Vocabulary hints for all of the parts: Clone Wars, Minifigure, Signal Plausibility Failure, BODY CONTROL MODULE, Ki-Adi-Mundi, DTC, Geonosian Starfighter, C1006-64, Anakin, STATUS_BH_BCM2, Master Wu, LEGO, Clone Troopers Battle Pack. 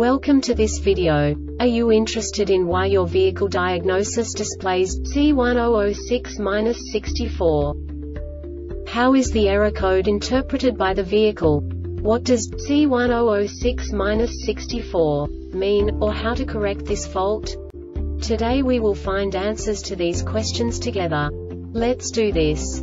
Welcome to this video. Are you interested in why your vehicle diagnosis displays C1006-64? How is the error code interpreted by the vehicle? What does C1006-64 mean, or how to correct this fault? Today we will find answers to these questions together. Let's do this.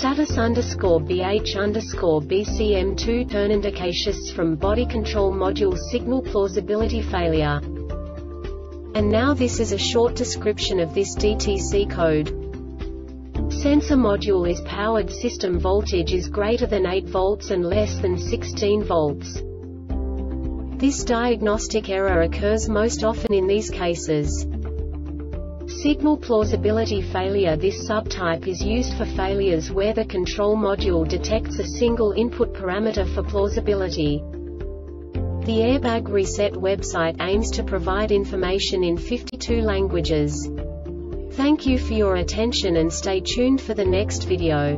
STATUS_BH_BCM2 turn indications from body control module signal plausibility failure. And now this is a short description of this DTC code. Sensor module is powered, system voltage is greater than 8 volts and less than 16 volts. This diagnostic error occurs most often in these cases. Signal plausibility failure. This subtype is used for failures where the control module detects a single input parameter for plausibility. The Airbag Reset website aims to provide information in 52 languages. Thank you for your attention and stay tuned for the next video.